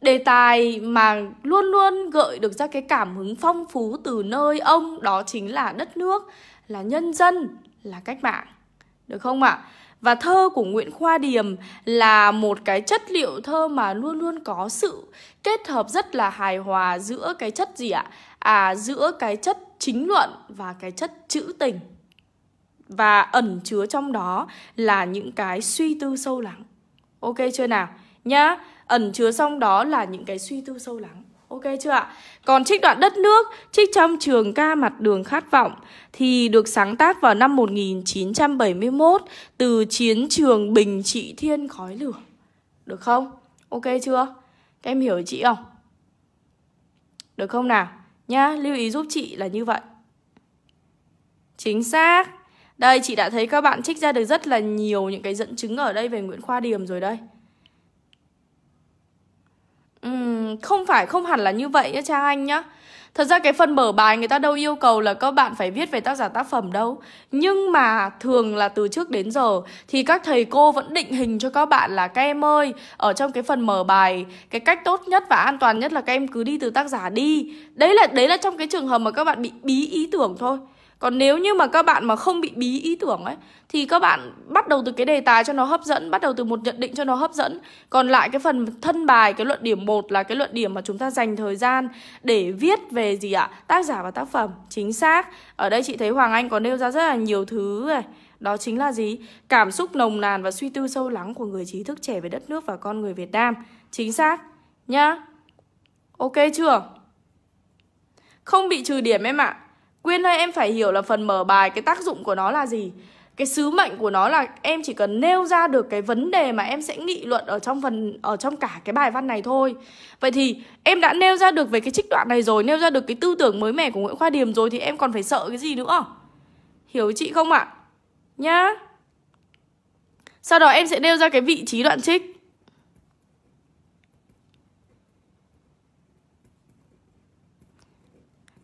Đề tài mà luôn luôn gợi được ra cái cảm hứng phong phú từ nơi ông đó chính là đất nước, là nhân dân, là cách mạng. Được không ạ? Và thơ của Nguyễn Khoa Điềm là một cái chất liệu thơ mà luôn luôn có sự kết hợp rất là hài hòa giữa cái chất gì ạ? À, giữa cái chất chính luận và cái chất trữ tình. Và ẩn chứa trong đó là những cái suy tư sâu lắng. Ok chưa nào? Nhá, ẩn chứa trong đó là những cái suy tư sâu lắng. Ok chưa ạ? Còn trích đoạn đất nước, trích trong trường ca Mặt Đường Khát Vọng thì được sáng tác vào năm một nghìn chín trăm bảy mươi mốt từ chiến trường Bình Trị Thiên khói lửa. Được không? Ok chưa? Các em hiểu chị không? Được không nào? Nhá, lưu ý giúp chị là như vậy. Chính xác. Đây, chị đã thấy các bạn trích ra được rất là nhiều những cái dẫn chứng ở đây về Nguyễn Khoa Điềm rồi đây. Uhm, không phải, không hẳn là như vậy nhá Trang Anh nhá. Thật ra cái phần mở bài người ta đâu yêu cầu là các bạn phải viết về tác giả tác phẩm đâu. Nhưng mà thường là từ trước đến giờ thì các thầy cô vẫn định hình cho các bạn là các em ơi, ở trong cái phần mở bài, cái cách tốt nhất và an toàn nhất là các em cứ đi từ tác giả đi. Đấy là đấy là trong cái trường hợp mà các bạn bị bí ý tưởng thôi. Còn nếu như mà các bạn mà không bị bí ý tưởng ấy thì các bạn bắt đầu từ cái đề tài cho nó hấp dẫn, bắt đầu từ một nhận định cho nó hấp dẫn. Còn lại cái phần thân bài, cái luận điểm một là cái luận điểm mà chúng ta dành thời gian để viết về gì ạ? Tác giả và tác phẩm. Chính xác. Ở đây chị thấy Hoàng Anh có nêu ra rất là nhiều thứ này. Đó chính là gì? Cảm xúc nồng nàn và suy tư sâu lắng của người trí thức trẻ về đất nước và con người Việt Nam. Chính xác. Nhá. Ok chưa? Không bị trừ điểm em ạ. Quyên ơi, em phải hiểu là phần mở bài cái tác dụng của nó là gì. Cái sứ mệnh của nó là em chỉ cần nêu ra được cái vấn đề mà em sẽ nghị luận ở trong phần ở trong cả cái bài văn này thôi. Vậy thì em đã nêu ra được về cái trích đoạn này rồi, nêu ra được cái tư tưởng mới mẻ của Nguyễn Khoa Điềm rồi thì em còn phải sợ cái gì nữa. Hiểu chị không ạ? Nhá. Sau đó em sẽ nêu ra cái vị trí đoạn trích.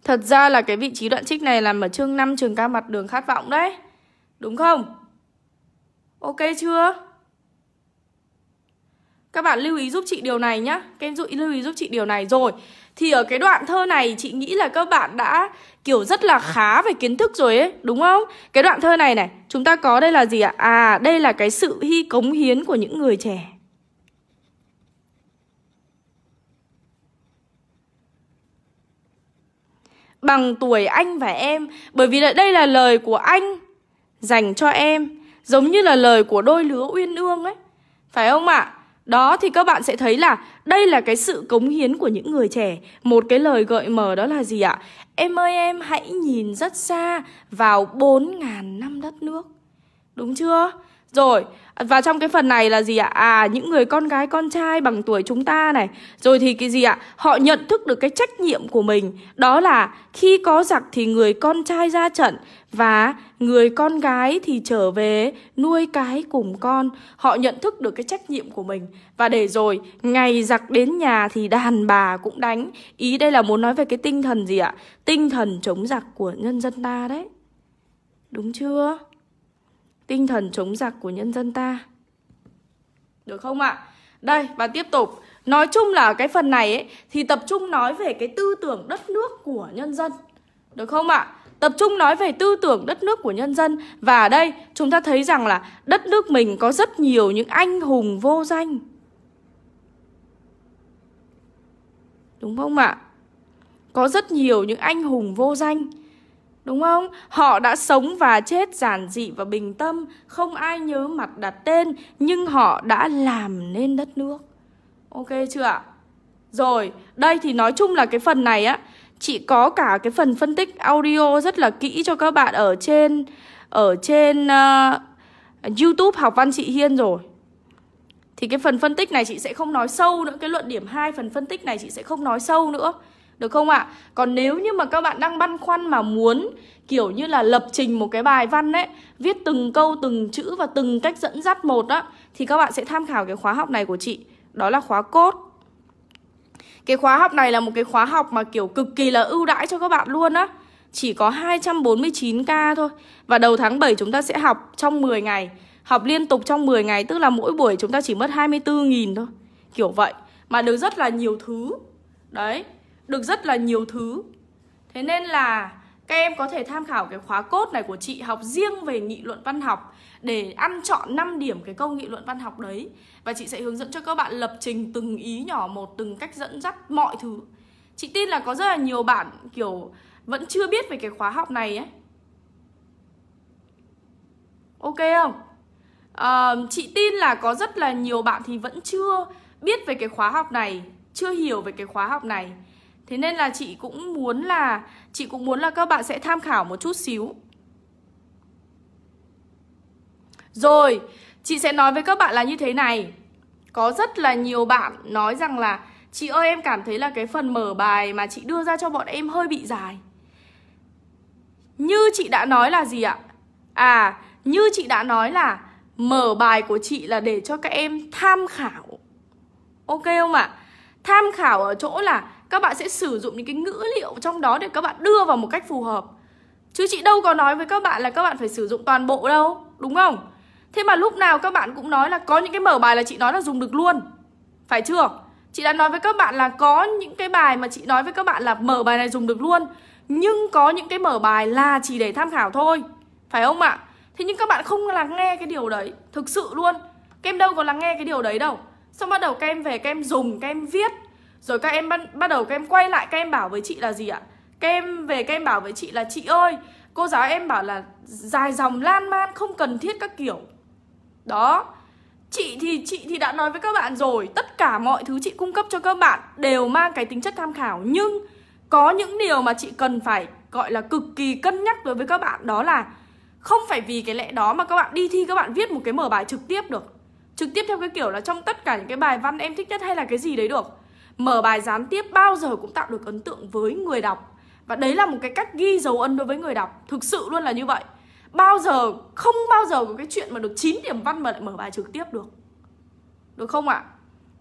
Thật ra là cái vị trí đoạn trích này làm ở chương năm trường ca Mặt Đường Khát Vọng đấy. Đúng không? Ok chưa? Các bạn lưu ý giúp chị điều này nhá. Các em lưu ý giúp chị điều này rồi. Thì ở cái đoạn thơ này chị nghĩ là các bạn đã kiểu rất là khá về kiến thức rồi ấy. Đúng không? Cái đoạn thơ này này, chúng ta có đây là gì ạ? À, đây là cái sự hy cống hiến của những người trẻ. Bằng tuổi anh và em. Bởi vì đây là lời của anh dành cho em, giống như là lời của đôi lứa uyên ương ấy, phải không ạ? Đó thì các bạn sẽ thấy là đây là cái sự cống hiến của những người trẻ. Một cái lời gợi mở đó là gì ạ? Em ơi em hãy nhìn rất xa vào bốn nghìn năm đất nước. Đúng chưa? Rồi, và trong cái phần này là gì ạ? À, những người con gái con trai bằng tuổi chúng ta này. Rồi thì cái gì ạ? Họ nhận thức được cái trách nhiệm của mình. Đó là khi có giặc thì người con trai ra trận, và người con gái thì trở về nuôi cái cùng con. Họ nhận thức được cái trách nhiệm của mình. Và để rồi, ngày giặc đến nhà thì đàn bà cũng đánh. Ý đây là muốn nói về cái tinh thần gì ạ? Tinh thần chống giặc của nhân dân ta đấy. Đúng chưa? Tinh thần chống giặc của nhân dân ta. Được không ạ? Đây, và tiếp tục. Nói chung là cái phần này ấy, thì tập trung nói về cái tư tưởng đất nước của nhân dân. Được không ạ? Tập trung nói về tư tưởng đất nước của nhân dân. Và ở đây chúng ta thấy rằng là đất nước mình có rất nhiều những anh hùng vô danh. Đúng không ạ? Có rất nhiều những anh hùng vô danh. Đúng không? Họ đã sống và chết giản dị và bình tâm, không ai nhớ mặt đặt tên, nhưng họ đã làm nên đất nước. Ok chưa ạ? Rồi, đây thì nói chung là cái phần này á, chị có cả cái phần phân tích audio rất là kỹ cho các bạn ở trên ở trên uh, YouTube Học Văn Chị Hiên rồi. Thì cái phần phân tích này chị sẽ không nói sâu nữa, cái luận điểm hai phần phân tích này chị sẽ không nói sâu nữa. Được không ạ? Còn nếu như mà các bạn đang băn khoăn mà muốn kiểu như là lập trình một cái bài văn ấy, viết từng câu, từng chữ và từng cách dẫn dắt một á, thì các bạn sẽ tham khảo cái khóa học này của chị. Đó là khóa cốt. Cái khóa học này là một cái khóa học mà kiểu cực kỳ là ưu đãi cho các bạn luôn á. Chỉ có hai trăm bốn mươi chín k thôi. Và đầu tháng bảy chúng ta sẽ học trong mười ngày. Học liên tục trong mười ngày. Tức là mỗi buổi chúng ta chỉ mất hai mươi tư nghìn thôi. Kiểu vậy. Mà được rất là nhiều thứ. Đấy, được rất là nhiều thứ. Thế nên là các em có thể tham khảo cái khóa cốt này của chị, học riêng về nghị luận văn học để ăn chọn năm điểm cái câu nghị luận văn học đấy. Và chị sẽ hướng dẫn cho các bạn lập trình từng ý nhỏ một, từng cách dẫn dắt mọi thứ. Chị tin là có rất là nhiều bạn kiểu vẫn chưa biết về cái khóa học này ấy. Ok không? À, chị tin là có rất là nhiều bạn thì vẫn chưa biết về cái khóa học này, chưa hiểu về cái khóa học này. Thế nên là chị cũng muốn là Chị cũng muốn là các bạn sẽ tham khảo một chút xíu. Rồi, chị sẽ nói với các bạn là như thế này. Có rất là nhiều bạn nói rằng là chị ơi em cảm thấy là cái phần mở bài mà chị đưa ra cho bọn em hơi bị dài. Như chị đã nói là gì ạ? À, như chị đã nói là mở bài của chị là để cho các em tham khảo. Ok không ạ? Tham khảo ở chỗ là các bạn sẽ sử dụng những cái ngữ liệu trong đó để các bạn đưa vào một cách phù hợp. Chứ chị đâu có nói với các bạn là các bạn phải sử dụng toàn bộ đâu. Đúng không? Thế mà lúc nào các bạn cũng nói là có những cái mở bài là chị nói là dùng được luôn. Phải chưa? Chị đã nói với các bạn là có những cái bài mà chị nói với các bạn là mở bài này dùng được luôn. Nhưng có những cái mở bài là chỉ để tham khảo thôi. Phải không ạ? Thế nhưng các bạn không lắng nghe cái điều đấy. Thực sự luôn. Các em đâu có lắng nghe cái điều đấy đâu. Xong bắt đầu các em về các em dùng, các em viết. Rồi các em bắt, bắt đầu các em quay lại, các em bảo với chị là gì ạ? Các em về các em bảo với chị là chị ơi, cô giáo em bảo là dài dòng lan man, không cần thiết các kiểu. Đó, chị thì chị thì đã nói với các bạn rồi, tất cả mọi thứ chị cung cấp cho các bạn đều mang cái tính chất tham khảo. Nhưng có những điều mà chị cần phải gọi là cực kỳ cân nhắc đối với các bạn, đó là không phải vì cái lẽ đó mà các bạn đi thi các bạn viết một cái mở bài trực tiếp được. Trực tiếp theo cái kiểu là trong tất cả những cái bài văn em thích nhất hay là cái gì đấy được. Mở bài gián tiếp bao giờ cũng tạo được ấn tượng với người đọc. Và đấy là một cái cách ghi dấu ấn đối với người đọc. Thực sự luôn là như vậy. Bao giờ, không bao giờ có cái chuyện mà được chín điểm văn mà lại mở bài trực tiếp được. Được không ạ?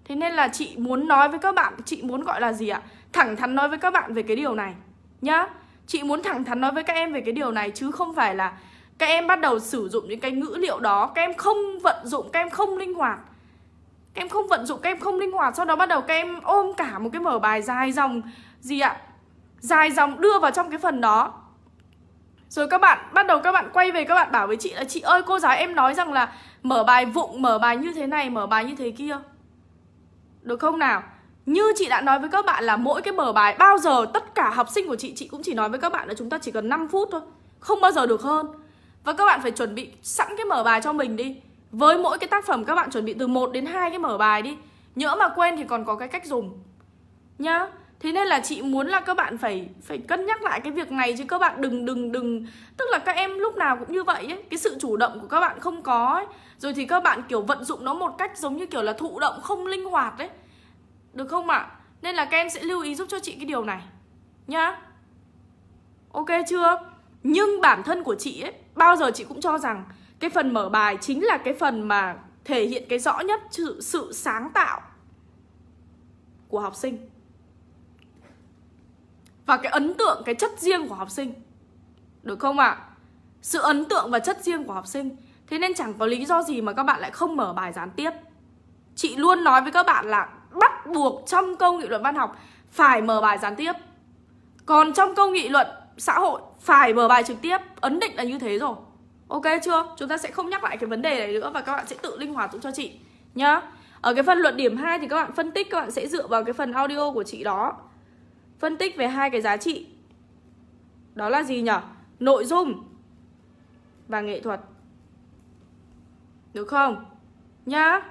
Thế nên là chị muốn nói với các bạn, chị muốn gọi là gì ạ? Thẳng thắn nói với các bạn về cái điều này nhá. Chị muốn thẳng thắn nói với các em về cái điều này, chứ không phải là các em bắt đầu sử dụng những cái ngữ liệu đó, các em không vận dụng, các em không linh hoạt. Các em không vận dụng, các em không linh hoạt, sau đó bắt đầu các em ôm cả một cái mở bài dài dòng gì ạ? Dài dòng đưa vào trong cái phần đó. Rồi các bạn, bắt đầu các bạn quay về các bạn bảo với chị là chị ơi cô giáo em nói rằng là mở bài vụng, mở bài như thế này, mở bài như thế kia. Được không nào? Như chị đã nói với các bạn là mỗi cái mở bài bao giờ tất cả học sinh của chị, chị cũng chỉ nói với các bạn là chúng ta chỉ cần năm phút thôi, không bao giờ được hơn. Và các bạn phải chuẩn bị sẵn cái mở bài cho mình đi. Với mỗi cái tác phẩm các bạn chuẩn bị từ một đến hai cái mở bài đi. Nhỡ mà quên thì còn có cái cách dùng nhá. Thế nên là chị muốn là các bạn phải phải cân nhắc lại cái việc này, chứ các bạn đừng đừng đừng tức là các em lúc nào cũng như vậy ấy, cái sự chủ động của các bạn không có ấy. Rồi thì các bạn kiểu vận dụng nó một cách giống như kiểu là thụ động, không linh hoạt đấy. Được không ạ? Nên là các em sẽ lưu ý giúp cho chị cái điều này nhá. Ok chưa? Nhưng bản thân của chị ấy, bao giờ chị cũng cho rằng cái phần mở bài chính là cái phần mà thể hiện cái rõ nhất sự, sự sáng tạo của học sinh và cái ấn tượng, cái chất riêng của học sinh. Được không ạ? À? Sự ấn tượng và chất riêng của học sinh. Thế nên chẳng có lý do gì mà các bạn lại không mở bài gián tiếp. Chị luôn nói với các bạn là bắt buộc trong câu nghị luận văn học phải mở bài gián tiếp. Còn trong câu nghị luận xã hội phải mở bài trực tiếp. Ấn định là như thế rồi. Ok chưa? Chúng ta sẽ không nhắc lại cái vấn đề này nữa và các bạn sẽ tự linh hoạt giúp cho chị nhá. Ở cái phần luận điểm hai thì các bạn phân tích, các bạn sẽ dựa vào cái phần audio của chị đó. Phân tích về hai cái giá trị. Đó là gì nhỉ? Nội dung và nghệ thuật. Được không? Nhá.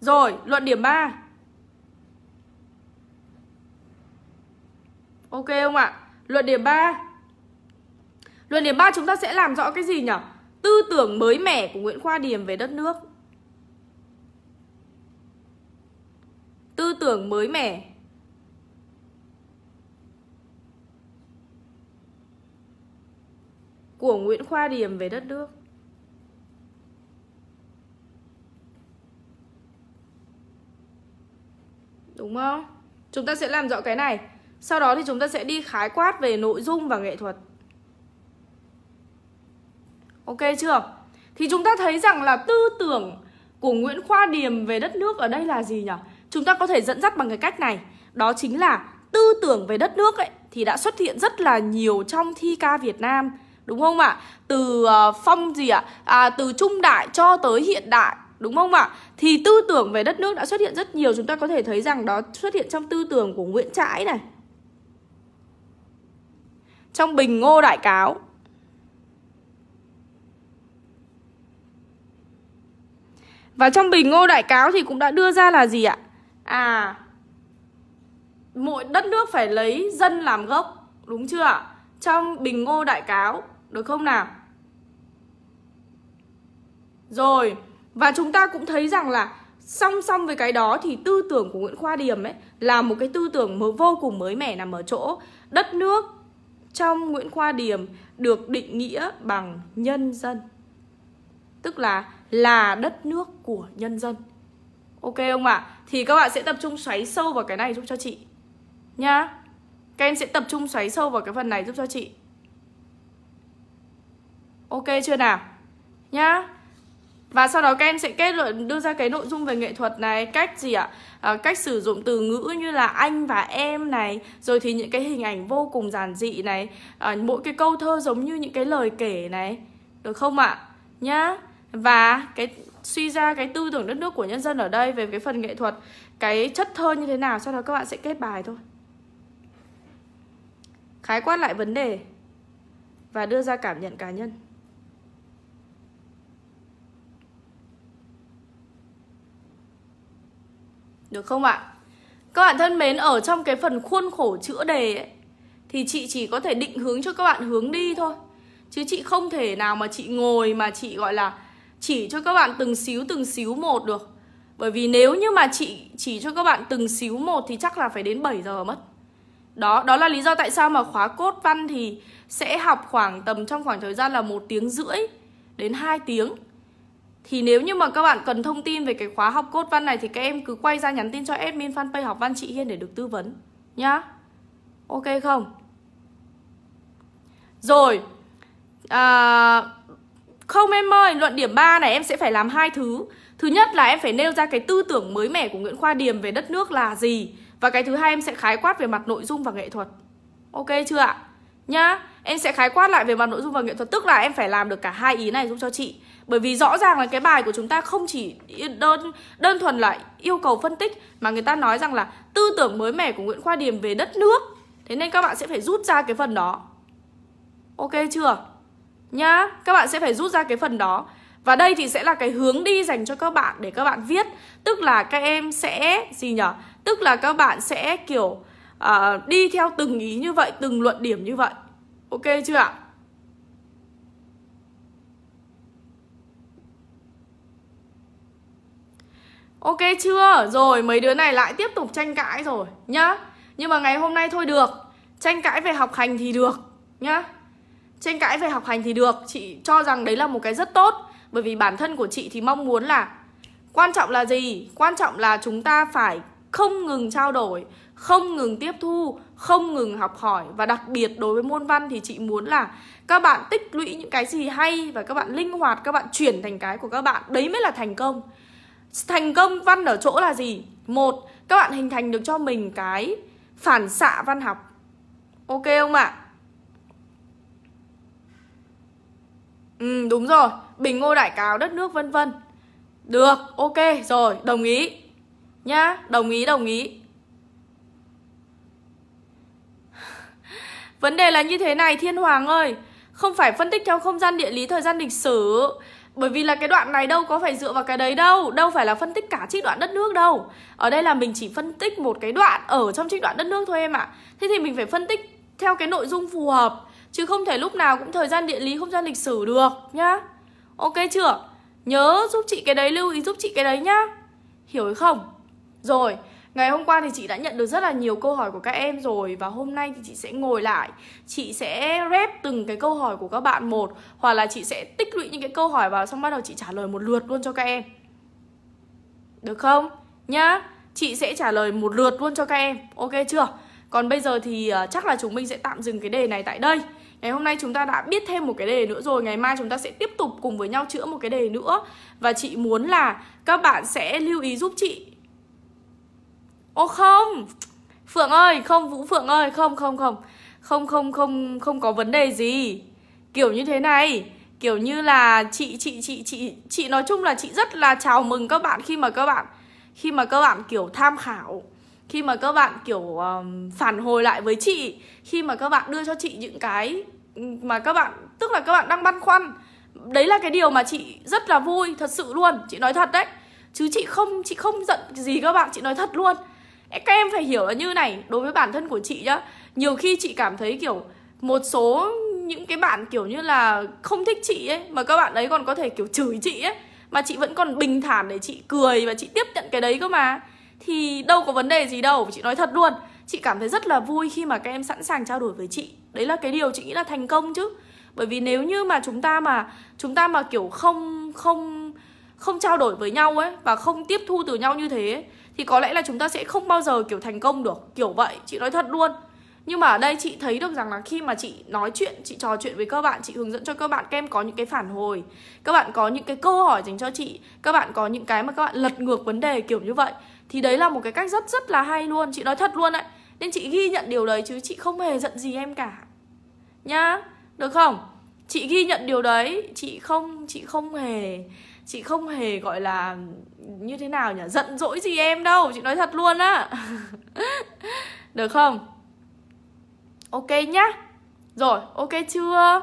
Rồi, luận điểm ba. Ok không ạ? Luận điểm ba. Luận điểm ba chúng ta sẽ làm rõ cái gì nhỉ? Tư tưởng mới mẻ của Nguyễn Khoa Điềm về đất nước. Tư tưởng mới mẻ của Nguyễn Khoa Điềm về đất nước. Đúng không? Chúng ta sẽ làm rõ cái này. Sau đó thì chúng ta sẽ đi khái quát về nội dung và nghệ thuật. Ok chưa? Thì chúng ta thấy rằng là tư tưởng của Nguyễn Khoa Điềm về đất nước ở đây là gì nhỉ? Chúng ta có thể dẫn dắt bằng cái cách này. Đó chính là tư tưởng về đất nước ấy, thì đã xuất hiện rất là nhiều trong thi ca Việt Nam. Đúng không ạ? À? Từ uh, phong gì ạ? À? À, từ trung đại cho tới hiện đại. Đúng không ạ? À? Thì tư tưởng về đất nước đã xuất hiện rất nhiều. Chúng ta có thể thấy rằng đó xuất hiện trong tư tưởng của Nguyễn Trãi này, trong Bình Ngô Đại Cáo, và trong Bình Ngô Đại Cáo thì cũng đã đưa ra là gì ạ? À, mỗi đất nước phải lấy dân làm gốc. Đúng chưa ạ? Trong Bình Ngô Đại Cáo. Được không nào? Rồi. Và chúng ta cũng thấy rằng là song song với cái đó thì tư tưởng của Nguyễn Khoa Điềm ấy là một cái tư tưởng vô cùng mới mẻ, nằm ở chỗ đất nước trong Nguyễn Khoa Điềm được định nghĩa bằng nhân dân. Tức là là đất nước của nhân dân. Ok không ạ? À? Thì các bạn sẽ tập trung xoáy sâu vào cái này giúp cho chị nhá. Các em sẽ tập trung xoáy sâu vào cái phần này giúp cho chị. Ok chưa nào? Nhá. Và sau đó các em sẽ kết luận, đưa ra cái nội dung về nghệ thuật này, cách gì ạ? À, cách sử dụng từ ngữ như là anh và em này, rồi thì những cái hình ảnh vô cùng giản dị này, à, mỗi cái câu thơ giống như những cái lời kể này. Được không ạ? Nhá. Và cái suy ra cái tư tưởng đất nước của nhân dân ở đây, về cái phần nghệ thuật, cái chất thơ như thế nào, sau đó các bạn sẽ kết bài thôi. Khái quát lại vấn đề và đưa ra cảm nhận cá nhân. Được không ạ? Các bạn thân mến, ở trong cái phần khuôn khổ chữa đề ấy, thì chị chỉ có thể định hướng cho các bạn hướng đi thôi. Chứ chị không thể nào mà chị ngồi mà chị gọi là chỉ cho các bạn từng xíu từng xíu một được. Bởi vì nếu như mà chị chỉ cho các bạn từng xíu một thì chắc là phải đến bảy giờ mất. Đó, đó là lý do tại sao mà khóa cốt văn thì sẽ học khoảng tầm trong khoảng thời gian là một tiếng rưỡi đến hai tiếng. Thì nếu như mà các bạn cần thông tin về cái khóa học cốt văn này thì các em cứ quay ra nhắn tin cho admin fanpage Học Văn Chị Hiên để được tư vấn nhá. Ok không? Rồi à, không em ơi, luận điểm ba này em sẽ phải làm hai thứ. Thứ nhất là em phải nêu ra cái tư tưởng mới mẻ của Nguyễn Khoa Điềm về đất nước là gì. Và cái thứ hai em sẽ khái quát về mặt nội dung và nghệ thuật. Ok chưa ạ? Nhá, em sẽ khái quát lại về mặt nội dung và nghệ thuật. Tức là em phải làm được cả hai ý này giúp cho chị. Bởi vì rõ ràng là cái bài của chúng ta không chỉ đơn, đơn thuần là yêu cầu phân tích, mà người ta nói rằng là tư tưởng mới mẻ của Nguyễn Khoa Điềm về đất nước. Thế nên các bạn sẽ phải rút ra cái phần đó. Ok chưa? Nhá, các bạn sẽ phải rút ra cái phần đó. Và đây thì sẽ là cái hướng đi dành cho các bạn để các bạn viết. Tức là các em sẽ gì nhở? Tức là các bạn sẽ kiểu uh, đi theo từng ý như vậy, từng luận điểm như vậy. Ok chưa ạ? Ok chưa? Rồi mấy đứa này lại tiếp tục tranh cãi rồi nhá. Nhưng mà ngày hôm nay thôi được. Tranh cãi về học hành thì được nhá. Tranh cãi về học hành thì được. Chị cho rằng đấy là một cái rất tốt. Bởi vì bản thân của chị thì mong muốn là quan trọng là gì? Quan trọng là chúng ta phải không ngừng trao đổi, không ngừng tiếp thu, không ngừng học hỏi. Và đặc biệt đối với môn văn thì chị muốn là các bạn tích lũy những cái gì hay và các bạn linh hoạt, các bạn chuyển thành cái của các bạn. Đấy mới là thành công. Thành công văn ở chỗ là gì? Một, các bạn hình thành được cho mình cái phản xạ văn học. Ok không ạ? Ừ, đúng rồi. Bình Ngô Đại Cáo, đất nước vân vân. Được, ok, rồi, đồng ý. Nhá, đồng ý, đồng ý. Vấn đề là như thế này Thiên Hoàng ơi. Không phải phân tích theo không gian địa lý, thời gian lịch sử. Bởi vì là cái đoạn này đâu có phải dựa vào cái đấy đâu. Đâu phải là phân tích cả trích đoạn đất nước đâu. Ở đây là mình chỉ phân tích một cái đoạn ở trong trích đoạn đất nước thôi em ạ. Thế thì mình phải phân tích theo cái nội dung phù hợp. Chứ không thể lúc nào cũng thời gian địa lý, không gian lịch sử được nhá. Ok chưa? Nhớ giúp chị cái đấy, lưu ý giúp chị cái đấy nhá. Hiểu hay không? Rồi, ngày hôm qua thì chị đã nhận được rất là nhiều câu hỏi của các em rồi. Và hôm nay thì chị sẽ ngồi lại. Chị sẽ rep từng cái câu hỏi của các bạn một. Hoặc là chị sẽ tích lũy những cái câu hỏi vào, xong bắt đầu chị trả lời một lượt luôn cho các em. Được không? Nhá, chị sẽ trả lời một lượt luôn cho các em. Ok chưa? Còn bây giờ thì chắc là chúng mình sẽ tạm dừng cái đề này tại đây. Ngày hôm nay chúng ta đã biết thêm một cái đề nữa rồi. Ngày mai chúng ta sẽ tiếp tục cùng với nhau chữa một cái đề nữa. Và chị muốn là các bạn sẽ lưu ý giúp chị. Ô không, Phượng ơi, không, Vũ Phượng ơi, không, không, không. Không, không, không, không có vấn đề gì. Kiểu như thế này. Kiểu như là chị, chị, chị, chị Chị nói chung là chị rất là chào mừng các bạn khi mà các bạn Khi mà các bạn kiểu tham khảo, khi mà các bạn kiểu um, phản hồi lại với chị, khi mà các bạn đưa cho chị những cái mà các bạn, tức là các bạn đang băn khoăn. Đấy là cái điều mà chị rất là vui, thật sự luôn, chị nói thật đấy. Chứ chị không chị không giận gì các bạn, chị nói thật luôn. Các em phải hiểu là như này, đối với bản thân của chị nhá. Nhiều khi chị cảm thấy kiểu một số những cái bạn kiểu như là không thích chị ấy, mà các bạn ấy còn có thể kiểu chửi chị ấy, mà chị vẫn còn bình thản để chị cười và chị tiếp nhận cái đấy cơ mà. Thì đâu có vấn đề gì đâu, chị nói thật luôn. Chị cảm thấy rất là vui khi mà các em sẵn sàng trao đổi với chị. Đấy là cái điều chị nghĩ là thành công chứ. Bởi vì nếu như mà chúng ta mà Chúng ta mà kiểu không Không không trao đổi với nhau ấy, và không tiếp thu từ nhau như thế ấy, thì có lẽ là chúng ta sẽ không bao giờ kiểu thành công được. Kiểu vậy, chị nói thật luôn. Nhưng mà ở đây chị thấy được rằng là khi mà chị nói chuyện, chị trò chuyện với các bạn, chị hướng dẫn cho các bạn, các em có những cái phản hồi, các bạn có những cái câu hỏi dành cho chị, các bạn có những cái mà các bạn lật ngược vấn đề kiểu như vậy, thì đấy là một cái cách rất rất là hay luôn. Chị nói thật luôn đấy. Nên chị ghi nhận điều đấy chứ chị không hề giận gì em cả. Nhá, được không? Chị ghi nhận điều đấy. Chị không, chị không hề Chị không hề gọi là như thế nào nhỉ, giận dỗi gì em đâu. Chị nói thật luôn á. Được không? Ok nhá. Rồi, ok chưa?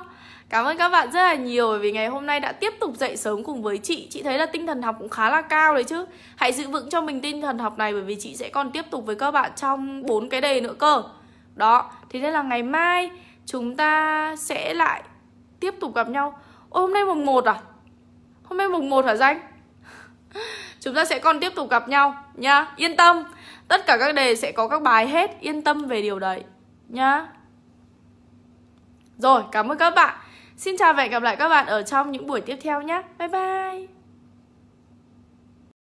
Cảm ơn các bạn rất là nhiều vì ngày hôm nay đã tiếp tục dậy sớm cùng với chị. Chị thấy là tinh thần học cũng khá là cao đấy chứ. Hãy giữ vững cho mình tinh thần học này, bởi vì chị sẽ còn tiếp tục với các bạn trong bốn cái đề nữa cơ. Đó, thế nên là ngày mai chúng ta sẽ lại tiếp tục gặp nhau. Ô, hôm nay mùng một à? Hôm nay mùng một hả Danh? Chúng ta sẽ còn tiếp tục gặp nhau nha. Yên tâm, tất cả các đề sẽ có các bài hết. Yên tâm về điều đấy nha. Rồi, cảm ơn các bạn. Xin chào và hẹn gặp lại các bạn ở trong những buổi tiếp theo nhé. Bye bye.